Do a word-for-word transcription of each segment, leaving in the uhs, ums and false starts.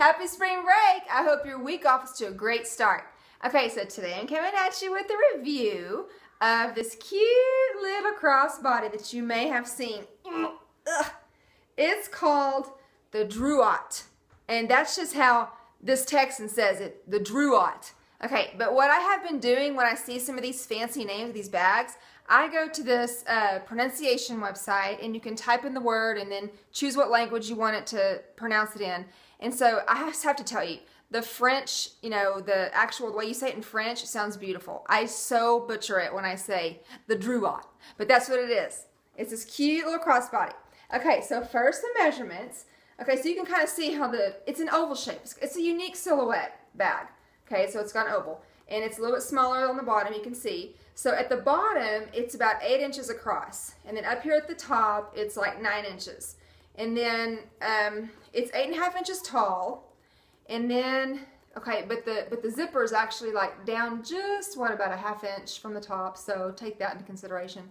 Happy spring break! I hope your week off is to a great start. Okay, so today I'm coming at you with a review of this cute little crossbody that you may have seen. It's called the Drouot, and that's just how this Texan says it, the Drouot. Okay, but what I have been doing when I see some of these fancy names of these bags, I go to this uh, pronunciation website, and you can type in the word and then choose what language you want it to pronounce it in. And so I just have to tell you, the French, you know, the actual way you say it in French, it sounds beautiful. I so butcher it when I say the Drouot, but that's what it is. It's this cute little crossbody. Okay, so first the measurements. Okay, so you can kind of see how the, it's an oval shape. It's a unique silhouette bag. Okay, so it's got an oval, and it's a little bit smaller on the bottom, you can see. So at the bottom, it's about eight inches across, and then up here at the top, it's like nine inches. And then um, it's eight and a half inches tall, and then, okay, but the, but the zipper is actually like down just, what, about a half inch from the top, so take that into consideration.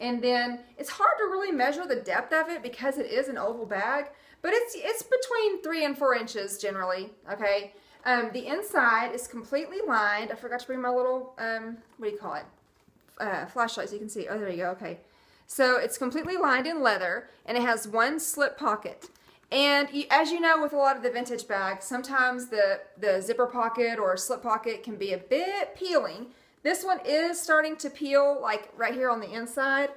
And then it's hard to really measure the depth of it because it is an oval bag, but it's, it's between three and four inches generally, okay? Um, the inside is completely lined. I forgot to bring my little, um, what do you call it, uh, flashlight so you can see. Oh, there you go, okay. So it's completely lined in leather, and it has one slip pocket. And you, as you know, with a lot of the vintage bags, sometimes the, the zipper pocket or slip pocket can be a bit peeling. This one is starting to peel, like right here on the inside,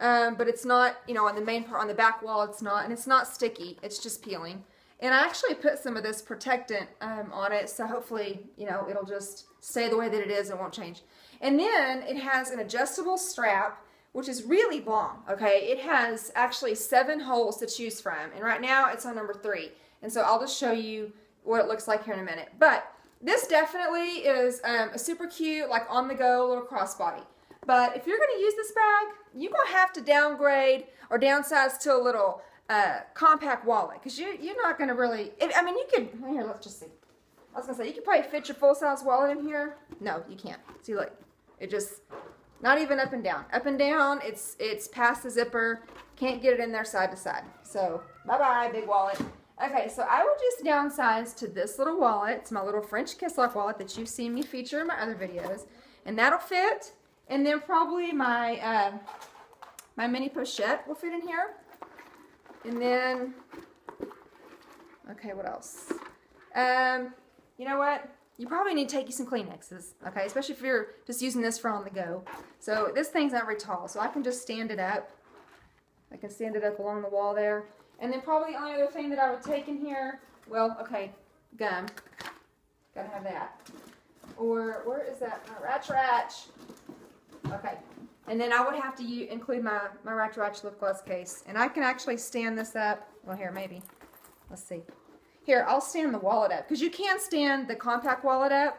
um, but it's not, you know, on the main part, on the back wall, it's not, and it's not sticky, it's just peeling. And I actually put some of this protectant um, on it, so hopefully, you know, it'll just stay the way that it is and won't change. And then it has an adjustable strap, which is really long, okay? It has actually seven holes to choose from, and right now it's on number three. And so I'll just show you what it looks like here in a minute. But this definitely is um, a super cute, like on-the-go little crossbody. But if you're gonna use this bag, you're gonna have to downgrade or downsize to a little uh, compact wallet, because you, you're not gonna really, it, I mean, you could, here, let's just see. I was gonna say, you could probably fit your full-size wallet in here. No, you can't. See, look, it just, not even up and down. Up and down, it's it's past the zipper. Can't get it in there side to side. So, bye-bye, big wallet. Okay, so I will just downsize to this little wallet. It's my little French Kiss Lock wallet that you've seen me feature in my other videos. And that'll fit. And then probably my, uh, my mini pochette will fit in here. And then, okay, what else? Um, you know what? You probably need to take you some Kleenexes, okay? Especially if you're just using this for on the go. So this thing's not very tall, so I can just stand it up. I can stand it up along the wall there. And then probably the only other thing that I would take in here, well, okay, gum. Gotta have that. Or where is that? My ratch-ratch. Okay. And then I would have to include my, my ratch-ratch lip gloss case. And I can actually stand this up. Well, here, maybe. Let's see. Here, I'll stand the wallet up, because you can stand the compact wallet up,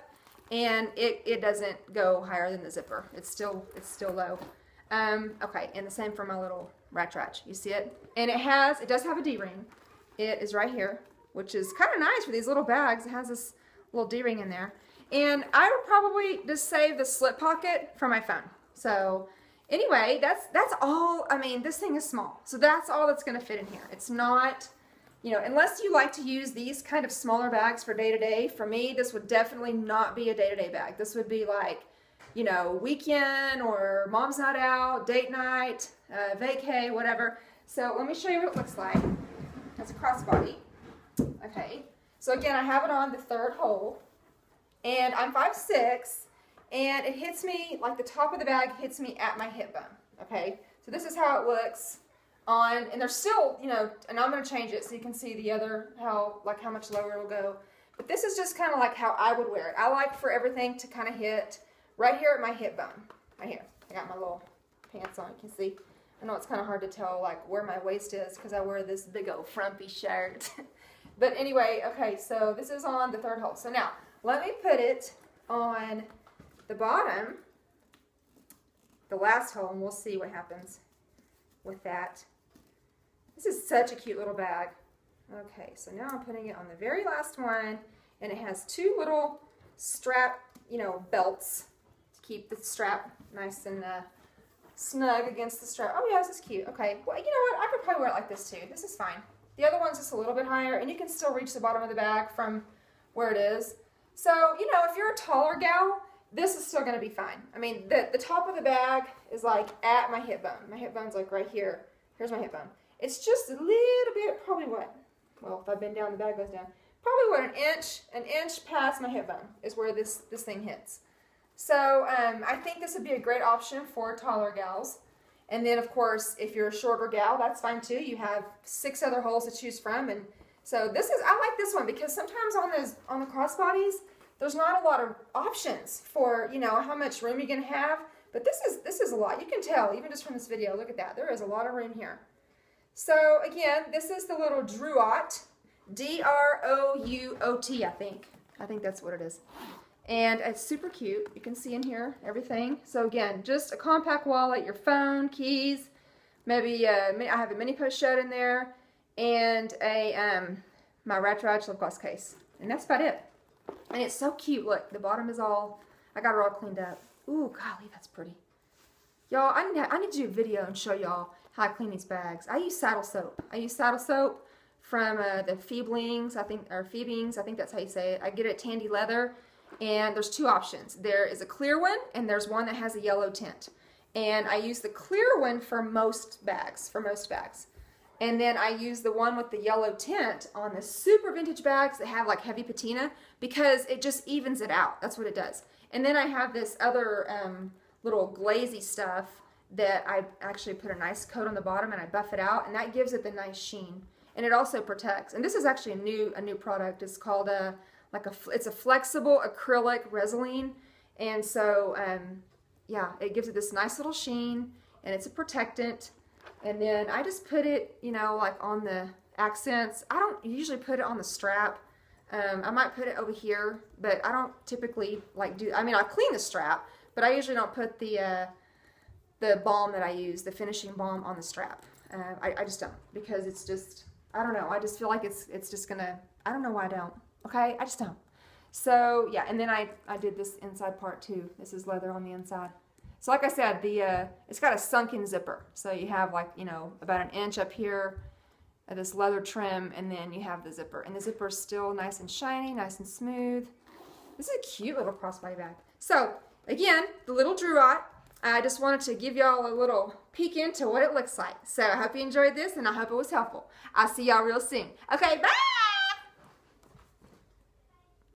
and it, it doesn't go higher than the zipper. It's still, it's still low. Um, okay, and the same for my little ratch-ratch. You see it? And it has, it does have a D-ring. It is right here, which is kind of nice for these little bags. It has this little D-ring in there. And I would probably just save the slip pocket for my phone. So anyway, that's, that's all. I mean, this thing is small, so that's all that's going to fit in here. It's not... You know, unless you like to use these kind of smaller bags for day-to-day, for me, this would definitely not be a day-to-day bag. This would be like, you know, weekend or mom's night out, date night, uh, vacay, whatever. So let me show you what it looks like. It's a crossbody. Okay. So again, I have it on the third hole, and I'm five six, and it hits me, like the top of the bag hits me at my hip bone. Okay. So this is how it looks. On, and there's still, you know, and I'm going to change it so you can see the other, how, like how much lower it'll go. But this is just kind of like how I would wear it. I like for everything to kind of hit right here at my hip bone, right here. I got my little pants on, you can see. I know it's kind of hard to tell, like, where my waist is because I wear this big old frumpy shirt. But anyway, okay, so this is on the third hole. So now, let me put it on the bottom, the last hole, and we'll see what happens with that. This is such a cute little bag. Okay, so now I'm putting it on the very last one, and it has two little strap, you know, belts to keep the strap nice and uh, snug against the strap. Oh yeah, this is cute. Okay, well, you know what? I could probably wear it like this too. This is fine. The other one's just a little bit higher, and you can still reach the bottom of the bag from where it is. So, you know, if you're a taller gal, this is still going to be fine. I mean, the, the top of the bag is like at my hip bone. My hip bone's like right here. Here's my hip bone. It's just a little bit, probably what? Well, if I bend down, the bag goes down. Probably what, an inch, an inch past my hip bone is where this, this thing hits. So um, I think this would be a great option for taller gals. And then, of course, if you're a shorter gal, that's fine too. You have six other holes to choose from. And so this is, I like this one because sometimes on those, on the crossbodies, there's not a lot of options for, you know, how much room you're going to have. But this is, this is a lot. You can tell, even just from this video, look at that. There is a lot of room here. So again, this is the little Drouot, D R O U O T, I think. I think that's what it is. And it's super cute. You can see in here everything. So again, just a compact wallet, your phone, keys, maybe uh, I have a mini post shut in there, and a um, my Rat Raj lip gloss case, and that's about it. And it's so cute. Look, the bottom is all, I got it all cleaned up. Ooh, golly, that's pretty. Y'all, I need I need to do a video and show y'all how I clean these bags. I use saddle soap. I use saddle soap from uh, the Fiebing's, I think, or Fiebing's. I think that's how you say it. I get it at Tandy Leather. And there's two options. There is a clear one, and there's one that has a yellow tint. And I use the clear one for most bags, for most bags. And then I use the one with the yellow tint on the super vintage bags that have like heavy patina, because it just evens it out. That's what it does. And then I have this other um, little glazy stuff that I actually put a nice coat on the bottom and I buff it out, and that gives it the nice sheen. And it also protects. And this is actually a new a new product. It's called a Like a, it's a flexible acrylic Resoline, and so um, yeah, it gives it this nice little sheen, and it's a protectant. And then I just put it, you know, like on the accents. I don't usually put it on the strap. Um, I might put it over here, but I don't typically like do. I mean, I clean the strap, but I usually don't put the uh, the balm that I use, the finishing balm, on the strap. Uh, I, I just don't, because it's just, I don't know. I just feel like it's it's just gonna. I don't know why I don't. Okay, I just don't. So yeah, and then I, I did this inside part too. This is leather on the inside. So like I said, the uh, it's got a sunken zipper. So you have like, you know, about an inch up here of this leather trim, and then you have the zipper. And the zipper is still nice and shiny, nice and smooth. This is a cute little crossbody bag. So again, the little Drouot. I just wanted to give y'all a little peek into what it looks like. So I hope you enjoyed this, and I hope it was helpful. I'll see y'all real soon. Okay, bye!